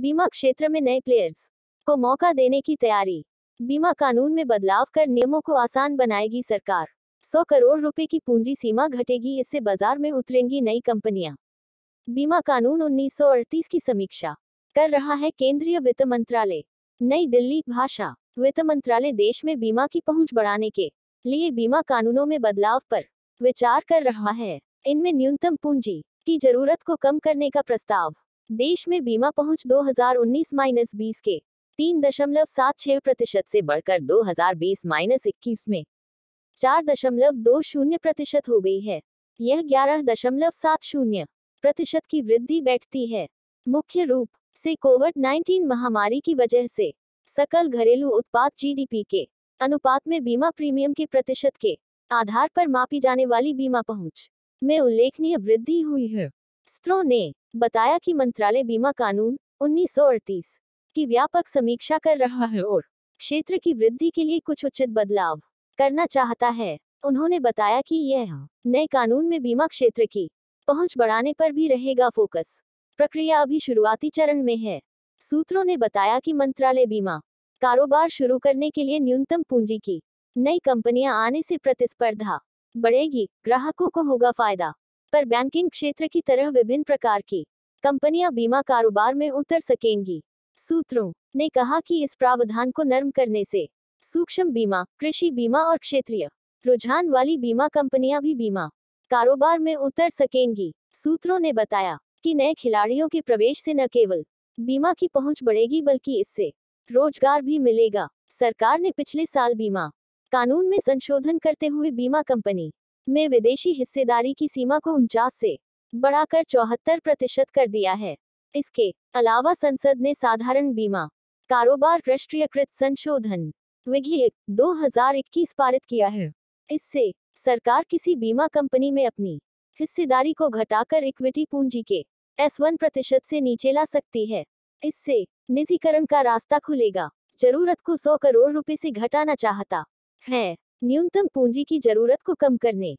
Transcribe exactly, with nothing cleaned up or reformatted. बीमा क्षेत्र में नए प्लेयर्स को मौका देने की तैयारी। बीमा कानून में बदलाव कर नियमों को आसान बनाएगी सरकार। सौ करोड़ रुपए की पूंजी सीमा घटेगी, इससे बाजार में उतरेंगी नई कंपनियां। बीमा कानून उन्नीस सौ अड़तीस की समीक्षा कर रहा है केंद्रीय वित्त मंत्रालय। नई दिल्ली। भाषा। वित्त मंत्रालय देश में बीमा की पहुंच बढ़ाने के लिए बीमा कानूनों में बदलाव पर विचार कर रहा है। इनमें न्यूनतम पूंजी की जरूरत को कम करने का प्रस्ताव। देश में बीमा पहुंच दो हज़ार उन्नीस बीस के तीन दशमलव सात छह प्रतिशत से बढ़कर दो हज़ार बीस इक्कीस में चार दशमलव दो शून्य प्रतिशत हो गई है। यह ग्यारह दशमलव सात शून्य प्रतिशत की वृद्धि बैठती है। मुख्य रूप से कोविड उन्नीस महामारी की वजह से सकल घरेलू उत्पाद जी डी पी के अनुपात में बीमा प्रीमियम के प्रतिशत के आधार पर मापी जाने वाली बीमा पहुंच में उल्लेखनीय वृद्धि हुई है। सूत्रों ने बताया कि मंत्रालय बीमा कानून उन्नीस सौ अड़तीस की व्यापक समीक्षा कर रहा है और क्षेत्र की वृद्धि के लिए कुछ उचित बदलाव करना चाहता है। उन्होंने बताया कि यह नए कानून में बीमा क्षेत्र की पहुंच बढ़ाने पर भी रहेगा फोकस। प्रक्रिया अभी शुरुआती चरण में है। सूत्रों ने बताया कि मंत्रालय बीमा कारोबार शुरू करने के लिए न्यूनतम पूंजी की नई कंपनियां आने से प्रतिस्पर्धा बढ़ेगी, ग्राहकों को होगा फायदा। पर बैंकिंग क्षेत्र की तरह विभिन्न प्रकार की कंपनियां बीमा कारोबार में उतर सकेंगी। सूत्रों ने कहा कि इस प्रावधान को नरम करने से सूक्ष्म बीमा, कृषि बीमा और क्षेत्रीय रुझान वाली बीमा कंपनियां भी बीमा कारोबार में उतर सकेंगी। सूत्रों ने बताया कि नए खिलाड़ियों के प्रवेश से न केवल बीमा की पहुंच बढ़ेगी बल्कि इससे रोजगार भी मिलेगा। सरकार ने पिछले साल बीमा कानून में संशोधन करते हुए बीमा कंपनी में विदेशी हिस्सेदारी की सीमा को उनचास से बढ़ाकर चौहत्तर प्रतिशत कर दिया है। इसके अलावा संसद ने साधारण बीमा कारोबार राष्ट्रीयकृत संशोधन विघेयक दो हज़ार इक्कीस पारित किया है। इससे सरकार किसी बीमा कंपनी में अपनी हिस्सेदारी को घटाकर इक्विटी पूंजी के एस एक प्रतिशत से नीचे ला सकती है। इससे निजीकरण का रास्ता खुलेगा। जरूरत को सौ करोड़ रुपए से घटाना चाहता है। न्यूनतम पूंजी की जरूरत को कम करने